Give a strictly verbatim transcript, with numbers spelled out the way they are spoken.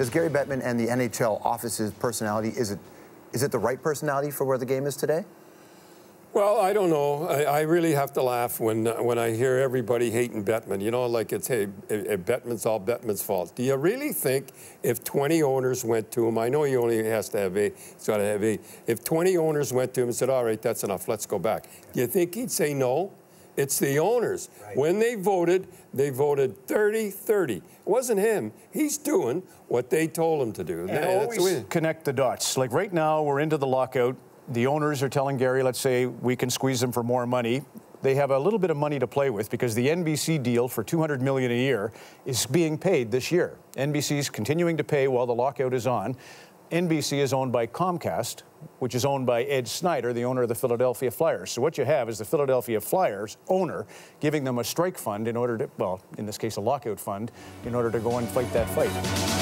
Does Gary Bettman and the N H L office's personality, is it, is it the right personality for where the game is today? Well, I don't know. I, I really have to laugh when when I hear everybody hating Bettman. You know, like it's, hey, Bettman's all Bettman's fault. Do you really think if twenty owners went to him, I know he only has to have eight, he's got to have eight. If twenty owners went to him and said, all right, that's enough, let's go back. Do you think he'd say no? It's the owners. Right. When they voted, they voted thirty thirty. It wasn't him. He's doing what they told him to do. And they always that's the connect the dots. Like right now, we're into the lockout. The owners are telling Gary, let's say we can squeeze them for more money. They have a little bit of money to play with because the N B C deal for two hundred million dollars a year is being paid this year. N B C's continuing to pay while the lockout is on. N B C is owned by Comcast, which is owned by Ed Snider, the owner of the Philadelphia Flyers. So what you have is the Philadelphia Flyers owner giving them a strike fund in order to, well, in this case, a lockout fund, in order to go and fight that fight.